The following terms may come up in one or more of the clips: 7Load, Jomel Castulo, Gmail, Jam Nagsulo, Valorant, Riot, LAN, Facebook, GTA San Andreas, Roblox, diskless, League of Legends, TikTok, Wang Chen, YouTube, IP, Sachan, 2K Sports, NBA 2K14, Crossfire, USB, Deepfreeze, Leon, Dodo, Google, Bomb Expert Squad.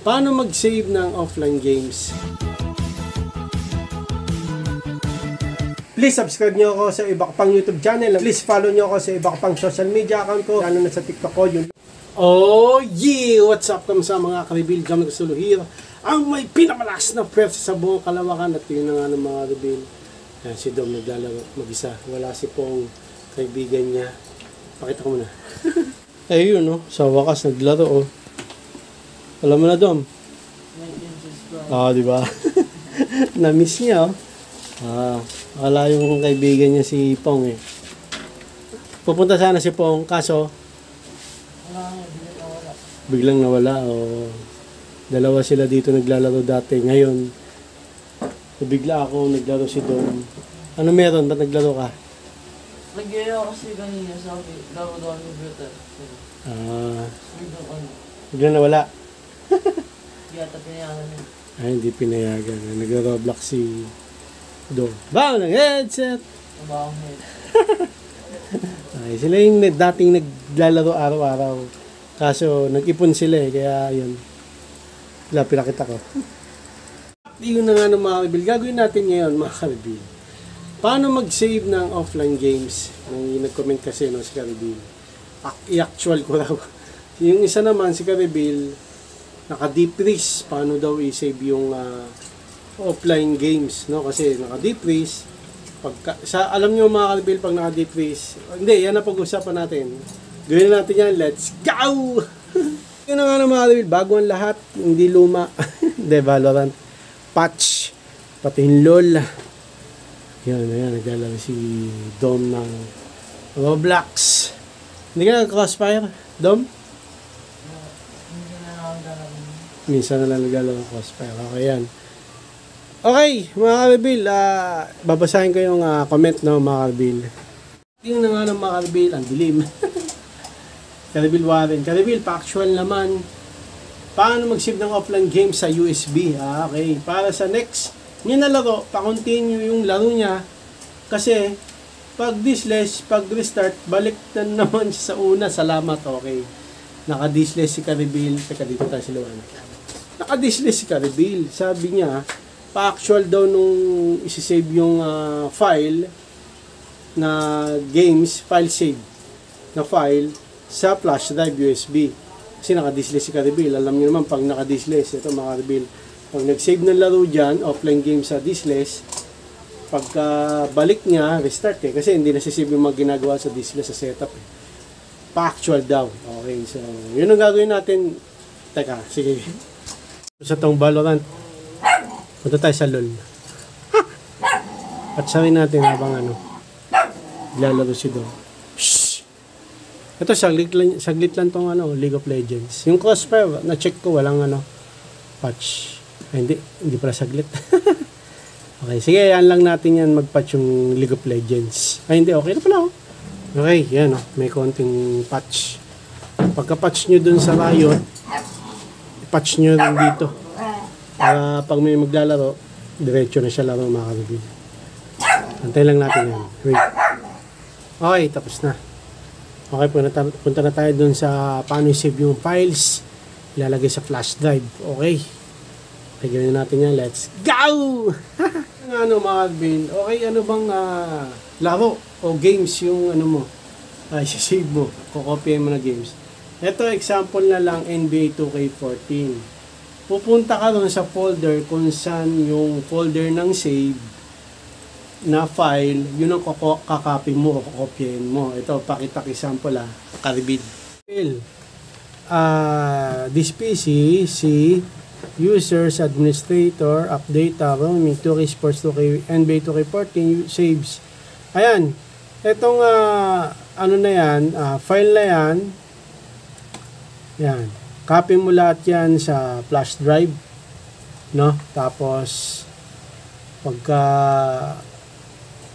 Paano mag-save ng offline games? Please subscribe nyo ako sa iba pang YouTube channel. Please follow nyo ako sa iba pang social media account ko. Lalo na sa TikTok ko yun. Oh yeah! What's up kamusta mga ka-reveal? Jam Nagsulo here. Ang may pinamalakas na pwersa sa buong kalawakan. At yun na nga ng mga reveal. Ayan, si Dom naglalaro mag-isa. Wala si Pong kaibigan niya. Pakita ko muna. Ayun no? Sa wakas naglaro oh. Alam mo na, Dom? Oo, diba? Na-miss niya, oh. Akala yung kaibigan niya si Pong, eh. Pupunta sana si Pong, kaso? Biglang nawala, oh. Dalawa sila dito naglalaro dati. Ngayon, bigla ako naglaro si Dom. Ano meron? Ba't naglaro ka? Naglaro kasi kanina, sabi, laro daw ang computer. Biglang nawala. Yata pinayagan niya. Ay, hindi pinayagan. Nag-Roblox si Dom. Bago ng headset! Bago ng headset. Sila yung dating naglalaro araw-araw. Kaso, nag-ipon sila eh. Kaya, yun. Pinakita ko. Yun na nga ng mga reveal. Gagawin natin ngayon, mga ka-reveal. Paano mag-save ng offline games? Nag-comment kasi, no, si ka-reveal. I-actual ko raw. Yung isa naman, si ka-reveal, naka-Deepfreeze, paano daw i-save yung offline games, no? Kasi naka-Deepfreeze, alam nyo mga ka-reveal pag naka-Deepfreeze, hindi, yan na pag-usapan natin. Gawin natin yan, let's go! Yun na nga na mga ka-reveal, bago ang lahat, hindi luma, hindi, Valorant, patch, pati yung LOL. Yan, yan, naglalaro si Dom ng Roblox. Hindi ka nag-Crossfire, Dom? Minsan na lang naglalaro ng Crossfire. Okay, yan. Okay, mga ka-reveal, babasahin ko yung comment ng mga ka-reveal. Tingnan nga ng mga ka-reveal, ang dilim. Ka-reveal Warren. Ka-reveal, pa-actual naman. Paano mag-save ng offline game sa USB? Okay, para sa next niya na laro, pa-continue yung laro niya. Kasi, pag dislash, pag restart, balik na naman siya sa una. Salamat, okay. Naka-disless si ka-reveal. Teka, dito tayo si Luan. Naka-disless si ka-reveal. Sabi niya, pa-actual daw nung isisave yung file na games, file save na file sa flash drive USB. Kasi naka-disless si ka-reveal. Alam niyo naman, pag naka-disless, ito mga ka-reveal, pag nag-save ng laro dyan, offline game sa disless, pagka-balik niya, restart eh. Kasi hindi nasisave yung mga ginagawa sa disless sa setup eh. Pa-actual daw. Okay, so yun ang gagawin natin. Teka, sige. Sa tong Valorant, punta tayo sa LOL. Patsarin natin habang ano, lalaro si Dom. Shhh! Ito, saglit lang tong ano, League of Legends. Yung Crossfire, na-check ko, walang ano, patch. Ay, hindi pala saglit. Okay, sige, yan lang natin yan, mag-patch yung League of Legends. Ay, hindi, okay na pala oh. Okay, yan o. May konting patch. Pagka-patch nyo dun sa Riot, patch nyo rin dito. Para pag may maglalaro, diretso na siya laro mga ka-reveal. Antay lang natin yan. Wait. Okay, tapos na. Okay, punta na tayo dun sa paano i-save yung files. Ilalagay sa flash drive. Okay. Okay, gawin natin yan. Let's go! Ano mga ka-reveal? Okay, ano bang laro? O games yung ano mo ay save mo, kukopihin mo na games. Ito example na lang NBA 2K14. Pupunta ka doon sa folder kung saan yung folder ng save na file, yun ang kakopy mo o kukopihin mo. Ito, pakita ko example ah, ka-reveal. This PC, si users, administrator, update, roaming, 2K sports, 2K, NBA 2K14, saves. Ayan, etong ano na yan, file na yan. Yan, copy mo lahat yan sa flash drive, no? Tapos pagka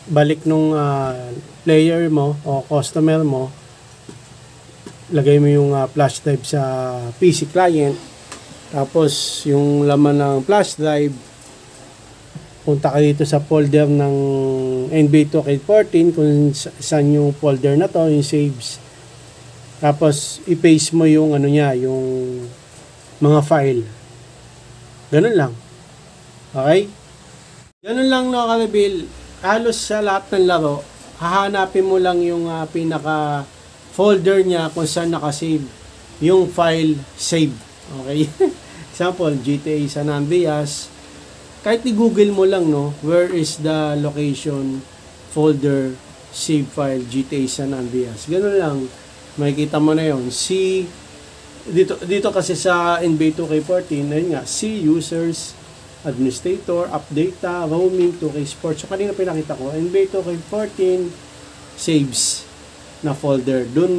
balik nung player mo o customer mo, lagay mo yung flash drive sa PC client. Tapos yung laman ng flash drive, punta ka dito sa folder ng NBA 2K14 kung saan yung folder na to, yung saves. Tapos i-paste mo yung ano niya, yung mga file Ganun lang. Okay? Ganun lang na ka-reveal. Halos sa lahat ng laro, hahanapin mo lang yung pinaka folder niya kung saan nakasave yung file save. Okay? Example, GTA San Andreas. Kahit i-google mo lang, no? Where is the location folder save file GTA San Andreas? Ganun lang. Makikita mo na yon. See, dito kasi sa NBA 2K14, ayun nga, see users, administrator, update, roaming, 2K Sports. So, kanina pinakita ko, NBA 2K14 saves na folder. Doon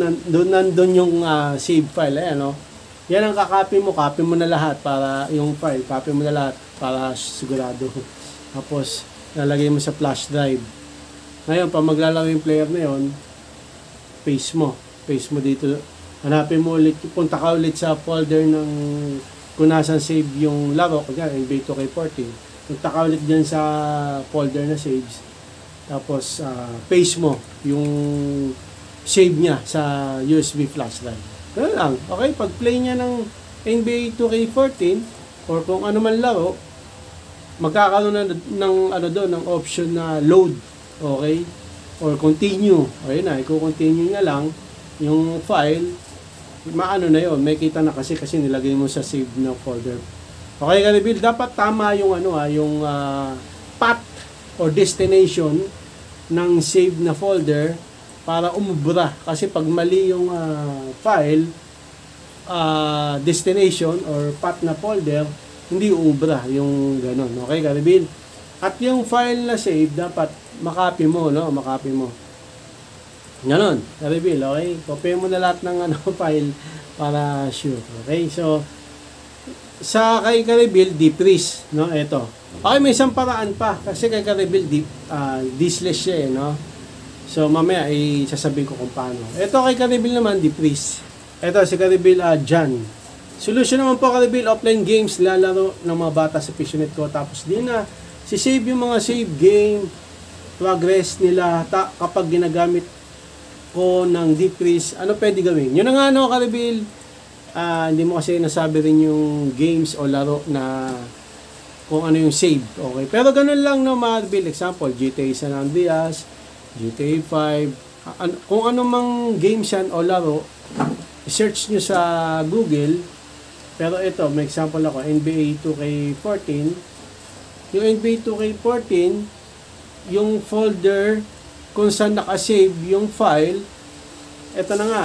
nandun yung save file. Ayan, no? Yan ang kakopy mo. Copy mo na lahat para yung file. Copy mo na lahat para sigurado. Tapos, nalagay mo sa flash drive. Ngayon, pag maglalaro yung player na yun, paste mo. Paste mo dito. Hanapin mo ulit. Punta ka ulit sa folder ng kung nasan save yung laro, kaya NBA 2K14, punta ka ulit dyan sa folder na saves, tapos paste mo yung save niya sa USB flash drive. Ganun lang. Okay, pag play niya ng NBA 2K14 or kung ano man laro, magkakaroon na ng ano doon, ng option na load, okay, or continue. Okay na, i-continue niya lang yung file. Maano na yun, may kita na kasi nilagay mo sa save na folder. Okay, ka-reveal, dapat tama yung ano yung path or destination ng save na folder para umubra. Kasi pag mali yung file destination or path na folder, hindi umubra yung ganun. Okay, ka-reveal. At yung file na save dapat makopy mo, no? Makopy mo. Ganun, ka-reveal, okay? Copy mo na lahat ng file para sure, okay? So, sa kay ka-reveal, Deepfreeze, no? Ito. Okay, may isang paraan pa. Kasi kay ka-reveal, D/slash siya, eh, no? So, mamaya, sasabihin ko kung paano. Ito kay ka-reveal naman, Deepfreeze. Ito, si ka-reveal, John. Solution naman po, ka-reveal, offline games, lalaro ng mga bata sa Passionate ko. Tapos, din na, sisave yung mga save game, progress nila, kapag ginagamit ko ng Deepfreeze, ano pwede gawin? Yun na nga, no, ka-reveal, hindi mo kasi nasabi rin yung games o laro na kung ano yung save, okay? Pero ganun lang, no, ma-reveal. Example, GTA San Andreas, GTA 5, kung ano mang games yan o laro, search nyo sa Google. Pero ito, may example ako, NBA 2K14. Yung NBA 2K14, yung folder kung saan nakasave yung file, eto na nga,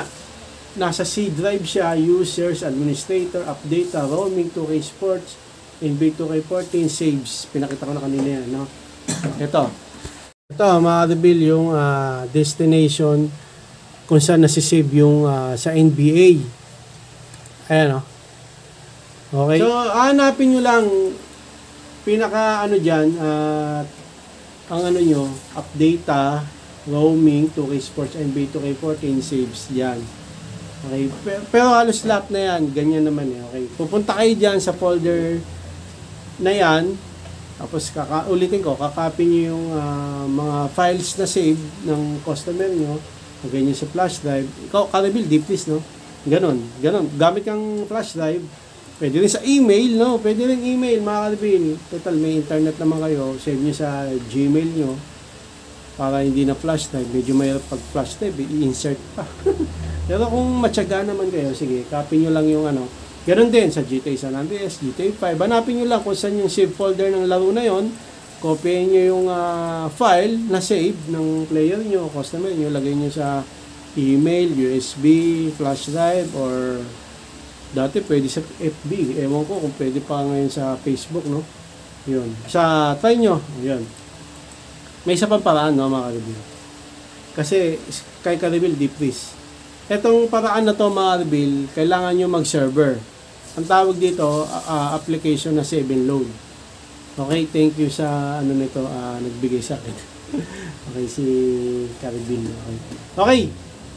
nasa C drive siya, users, administrator, update, roaming, 2K Sports, NBA 2K14, saves. Pinakita ko na kanina yan, no? Ito, ma-reveal yung destination kung saan nasisave yung sa NBA. Ayan, no? Okay? So, hanapin nyo lang, pinaka ano dyan, ang ano nyo, update, roaming, 2K Sports, NBA 2K14 saves yan. Okay, pero halos lahat na yan, ganyan naman eh. Okay, pupunta kayo diyan sa folder na yan, tapos ulitin ko, kakopy nyo yung mga files na save ng customer nyo, ganyan sa flash drive. Ikaw, ka-reveal, Deepfreeze, no? Ganon, gamit kang flash drive. Pwede rin sa email, no? Pwede rin email, mga ka-reveal. Total, may internet naman kayo. Save nyo sa Gmail nyo para hindi na flash drive. Medyo mahirap pag flash drive, i-insert pa. Pero kung matyaga naman kayo, sige, copy nyo lang yung ano. Ganun din sa GTA San Andreas, GTA 5. Hanapin nyo lang kung saan yung save folder ng laro na yon. Copy nyo yung file na save ng player nyo, customer nyo. Lagay nyo sa email, USB, flash drive, or dati pwede sa FB, ewan ko kung pwede pa ngayon sa Facebook, no? Yun. Sa try nyo, yun. May isa pang paraan, no, mga ka-reveal. Kasi, kay ka-reveal, Deepfreeze. Etong paraan na to, mga ka-reveal, kailangan nyo mag-server. Ang tawag dito, application na 7Load. Okay, thank you sa, ano nito, nagbigay sa akin. Okay, si ka-reveal. Okay.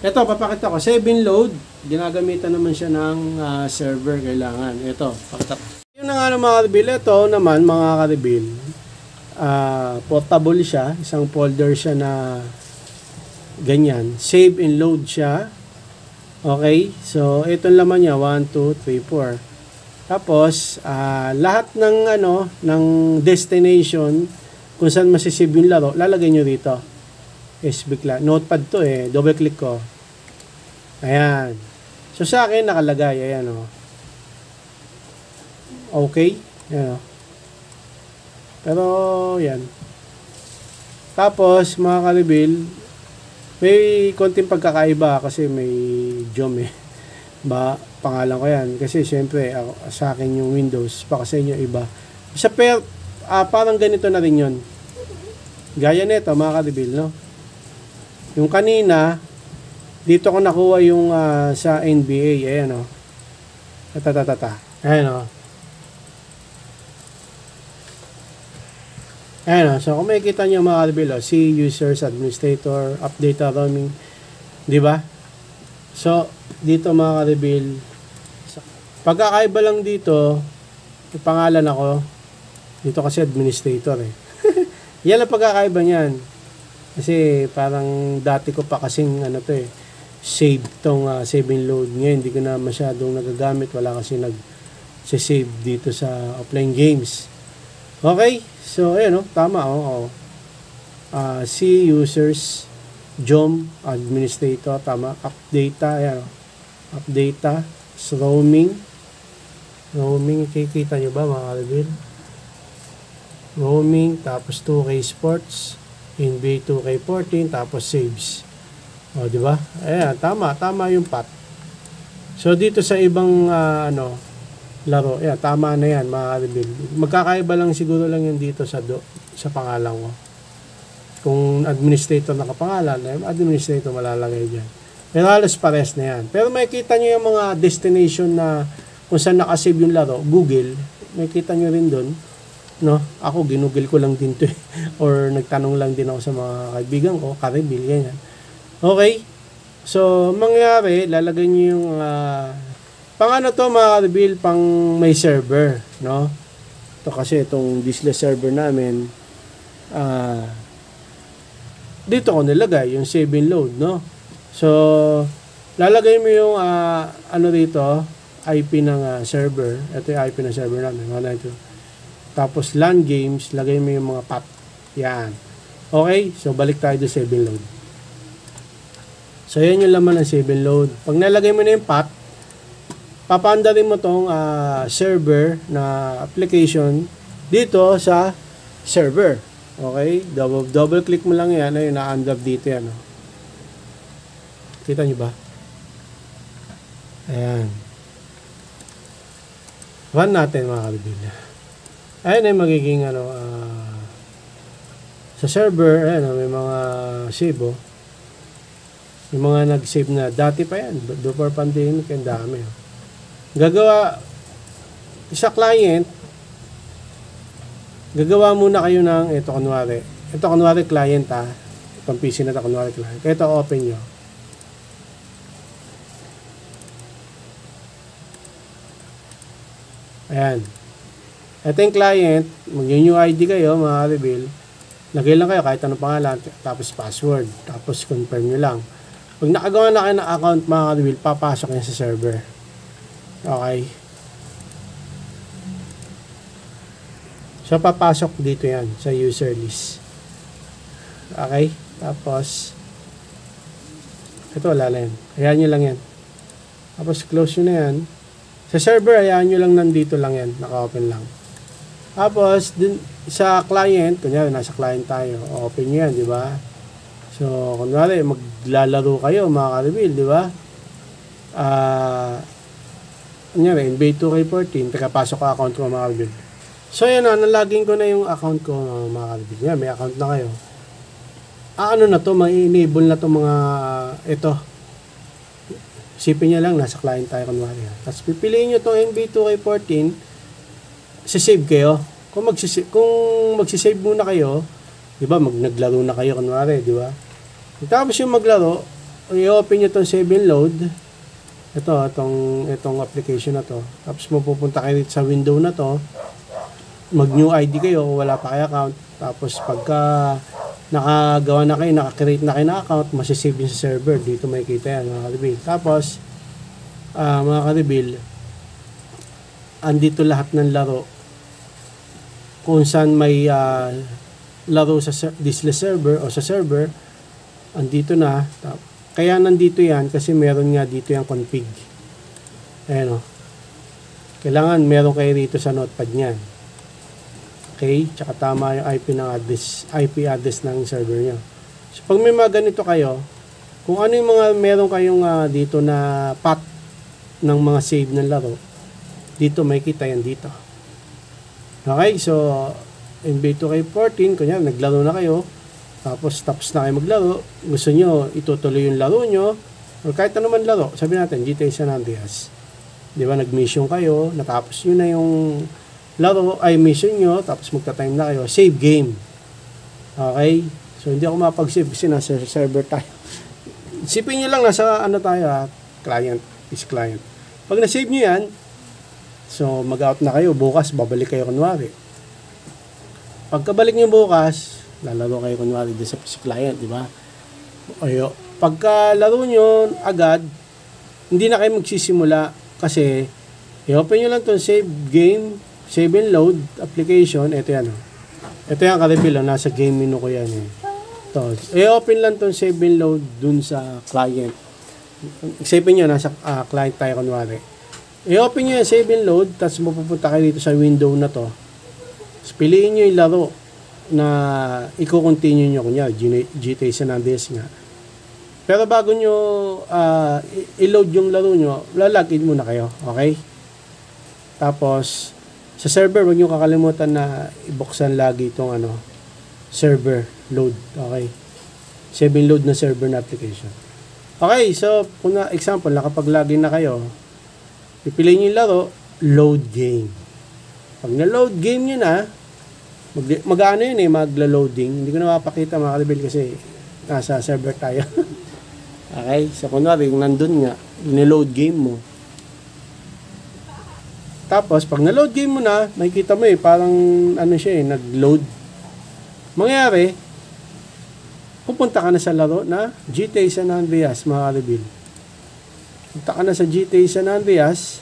Ito, papakita ko. 7Load, ginagamitan naman siya ng server kailangan. Ito, pakita ko. Yun na nga ng mga ka-reveal. Ito naman, mga ka-reveal, portable siya. Isang folder siya na ganyan. Save and load siya. Okay? So, ito laman niya. 1, 2, 3, 4. Tapos lahat ng ano ng destination kung saan masisave yung laro, lalagay nyo dito. Bigla. Notepad to eh. Double click ko. Ayan. So sa akin nakalagay. Ayan o. Okay. Ayan o. Pero yan. Tapos mga ka-reveal, may konting pagkakaiba kasi may jom eh. Ba, pangalan ko yan. Kasi syempre ako, sa akin yung Windows. Baka sa inyo iba. Sa per, parang ganito na rin yun. Gaya nito mga ka-reveal, no? Yung kanina, dito ko nakuha yung sa NBA. Ayan o. Tatatata. Ayan o. Ayan o. So, kung makikita nyo mga ka-reveal, o, si users, administrator, update roaming. Diba? So, dito mga ka-reveal, pagkakaiba lang dito, yung pangalan ako, dito kasi administrator eh. Yan ang pagkakaiba niyan. Kasi parang dati ko pa kasing ano to eh, save tong 7Load. Ngayon hindi ko na masyadong nagagamit, wala kasi nag-save dito sa offline games. Okay, so ayun oh, tama oh. See users, jom, administrator, tama, update, ayan oh. Update, roaming. Roaming, kikita nyo ba mga ka-reveal? Roaming, tapos 2K Sports. NBA 2K14 tapos saves. O di ba? Ayan, tama yung path. So dito sa ibang ano laro, ayan, tama na yan mga ka-reveal. Magkakaiba lang siguro lang yun dito sa pangalan ko. Kung administrator na kapangalan, administrator malalagay diyan. Pero halos pares na yan. Pero makikita niyo yung mga destination na kung saan naka-save yung laro, Google, makikita niyo rin doon. No, ako ginugil ko lang din to or nagtanong lang din ako sa mga kaibigan ko, ka-reveal ganyan. Okay? So, mangyari lalagay niyo yung pang ano to mga ka-reveal, pang may server, no? To kasi itong display server namin dito ko nilagay yung 7Load, no? So, lalagay mo yung ano dito, IP ng server. Ito yung IP ng server namin, 192. Tapos LAN games, lagay mo yung mga path. Yan. Okay? So, balik tayo sa 7Load. So, yan yung laman ng 7Load. Pag nalagay mo na yung path, papaandarin mo tong server na application dito sa server. Okay? Double click mo lang yan. Ayun, na-andar dito yan. Oh. Kita nyo ba? Ayan. Run natin mga ka-reveal. Ayan ay magiging ano, sa server, ayan, may mga save oh. May mga nag-save na dati pa yan, before pandemic, ang dami oh. Sa client, gagawa muna kayo ng, ito kunwari client ha, itong PC na ito kunwari client, ito open nyo. Ayan. Ito yung client, mag-new ID kayo, mga ka-reveal. Lagay lang kayo kahit anong pangalan, tapos password, tapos confirm nyo lang. Pag nakagawa na kayo ng account, mga ka-reveal, papasok nyo sa server. Okay. So, papasok dito yan, sa user list. Okay. Tapos, ito wala na yan. Hayaan nyo lang yan. Tapos, close nyo na yan. Sa server, hayaan nyo lang nandito lang yan, naka-open lang. Tapos, dun, sa client, kunyari, nasa client tayo, open nyo yan, di ba? So, kunwari, maglalaro kayo, mga ka-reveal, di ba? Kunyari, NBA 2K14, tagapasok ka account ko, mga ka-reveal. So, yun na, nalaging ko na yung account ko, mga ka-reveal. Yan, may account na kayo. Ano na to, ma-enable na to mga, ito. Isipin nyo lang, nasa client tayo, kunwari. Tapos, pipiliin nyo itong NBA 2K14, sisave kayo. Kung magsisave muna kayo, 'di ba? Naglaro na kayo kunwari, 'di ba? Tapos yung maglaro, i-open niyo tong 7Load. Itong application na to. Tapos mapupunta kayo dito sa window na to. Mag-new ID kayo kung wala pa kayo account. Tapos pagka nakagawa na kayo, naka-create na kayo ng account, masisave niyo sa server. Dito makikita yan, mga ka-reveal. Tapos mga ka-reveal, andito lahat ng laro kung saan may laro sa display server o sa server, andito na. Kaya nandito yan kasi meron nga dito yung config. Ayan o. Kailangan meron kayo dito sa notepad niyan. Okay, tsaka tama yung IP address ng server niyo. So pag may mga ganito kayo, kung ano yung mga meron kayong dito na path ng mga save ng laro, dito may kita yan dito. Okay, so NBA 2K14, kunya naglaro na kayo, tapos na kayo maglaro, gusto nyo itutuloy yung laro nyo, or kahit ano man laro, sabi natin GTA San Andreas. Di ba, nag-mission kayo, natapos yun na yung laro ay mission nyo, tapos magta-time na kayo, save game. Okay, so hindi ako mapag-save kasi nasa server tayo. Isipin nyo lang, nasa ano tayo, client is client. Pag na-save nyo yan, so mag-out na kayo, bukas babalik kayo kunwari. Pagkabalik nyo bukas, lalaro kayo kunwari din sa client, di ba? Oyo, pagkalaro nyo agad, hindi na kayo magsisimula kasi i-open nyo lang itong save game, 7Load application, ito yan o. Ito yan, ka-reveal o, nasa game menu ko yan eh. Ito, i-open lang itong 7Load dun sa client. Isipin nyo, nasa client tayo kunwari. I-open nyo yung 7Load, tapos mapupunta kayo dito sa window na to. Tapos piliin nyo yung laro na i-continue nyo, kunya GTA San Andreas nga. Pero bago nyo i-load yung laro nyo, lalagin muna kayo, okay? Tapos, sa server, huwag nyo kakalimutan na ibuksan lagi itong ano, server load. Okay? 7Load na server na application. Okay, so, kung na, example, nakapag-login na kayo, pipiliin nyo yung laro, load game. Pag na-load game nyo na, mag-ano yun eh, magla-loading. Hindi ko na mapakita mga ka-level kasi nasa server tayo. Okay, so kunwari, kung nandun nga, niload game mo. Tapos, pag na-load game mo na, makikita mo eh, parang ano siya eh, nag-load. Mangyari, pupunta ka na sa laro na GTA San Andreas, mga ka-reveal. Punta ka na sa GTA San Andreas.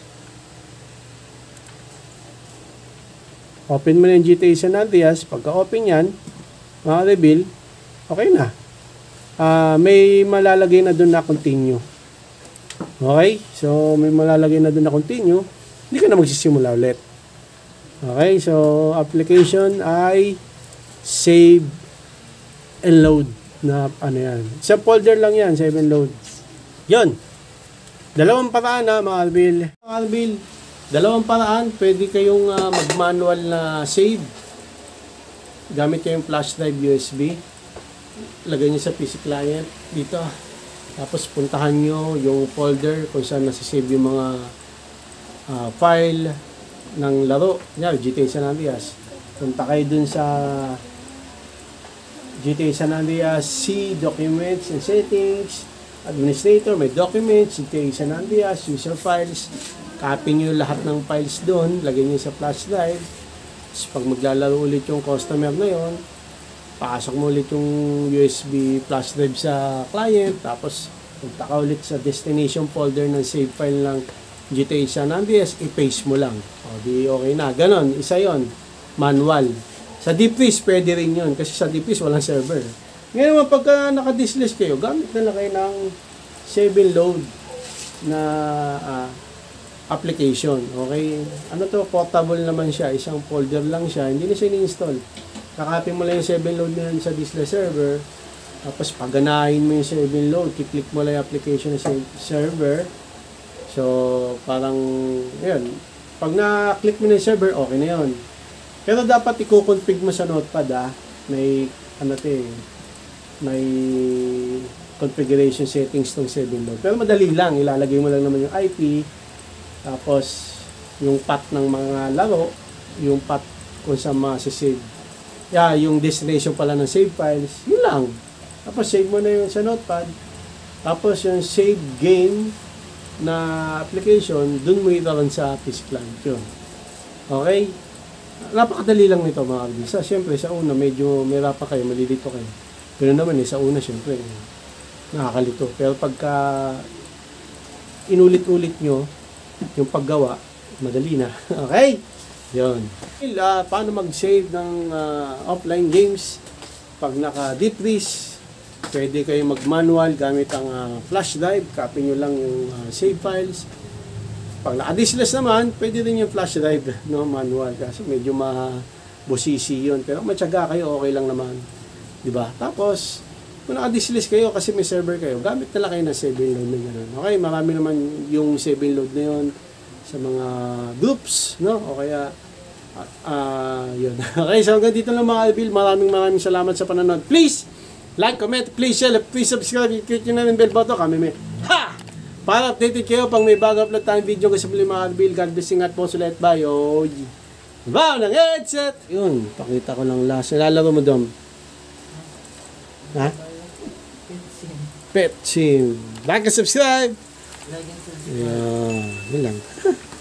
Open mo na yung GTA San Andreas. Pagka-open yan, mga ka-reveal, okay na. May malalagay na doon na continue. Okay? So, may malalagay na doon na continue. Hindi ka na magsisimula ulit. Okay, so application ay save and load na ano yan. Sa folder lang yan, save and load. Yun. Dalawang paraan na mga Arbil. Mga Arbil, dalawang paraan. Pwede kayong mag-manual na save. Gamit yung flash drive USB. Lagay nyo sa PC client dito. Tapos puntahan nyo yung folder kung saan nasisave yung mga file ng laro niya, GTA San Andreas. Punta kayo dun sa GTA San Andreas C, Documents and Settings, Administrator, may Documents, GTA San Andreas, User Files. Copy nyo lahat ng files dun, lagay nyo sa flash drive. Tapos pag maglalaro ulit yung customer na yun, pasok mo ulit yung USB flash drive sa client. Tapos punta ka ulit sa destination folder ng save file lang GTA San Andreas, i-paste mo lang. O, di okay na. Ganon, isa yon, manual. Sa Deepfreeze, pwede rin yun. Kasi sa Deepfreeze, walang server. Ngayon, pagka naka-dislist kayo, gamit na lang kayo ng 7Load na application. Okay? Ano to? Portable naman siya. Isang folder lang siya. Hindi na siya in-install. Kakapin mo lang yung 7Load na sa display server. Tapos, paganahin mo yung 7Load, kiklik mo lang yung application sa server. So, parang, yun, pag na-click mo na yung server, okay na yun. Pero dapat i-config mo sa notepad, may, ano ito eh, may configuration settings tong 7Load. Pero madali lang, ilalagay mo lang naman yung IP, tapos, yung path ng mga laro, yung path kung saan masisave. Yeah, yung destination pala ng save files, yun lang. Tapos, save mo na yun sa notepad. Tapos, yung save game na application, dun mo italan sa PC client yun. Okay? Napakadali lang nito mga kabisa. Siyempre, sa una, medyo may rapa kayo, malilito kayo. Pero naman eh, sa una, siyempre, nakakalito. Pero pagka inulit-ulit nyo yung paggawa, madali na. Okay? Yun. Paano mag-save ng offline games? Pag naka-Deepfreeze, pwede kayo mag-manual gamit ang flash drive. Copy nyo lang yung save files. Pag naka-diskless naman, pwede din yung flash drive, no? Manual. Kasi medyo mabusisi yun. Pero matyaga kayo, okay lang naman. Diba? Tapos, kung naka-diskless kayo kasi may server kayo, gamit na lang kayo ng 7Load na gano'n. Okay, marami naman yung 7Load na yun sa mga groups, no? O kaya yun. Okay, so hanggang dito lang mga Albil. Maraming salamat sa panonood. Please like, comment, please share, please subscribe, click nyo na ng bell button. Kami may ha! Para updated kayo pang may bago upload tayong video. Kasi muli mga Albil, God blessing at po sulit. Bye. Oh, wow, ng headset. Yun, pakita ko lang last. Nalaro mo doon. Ha? Pet sim. Like and subscribe. Like and subscribe. Yeah, yun lang.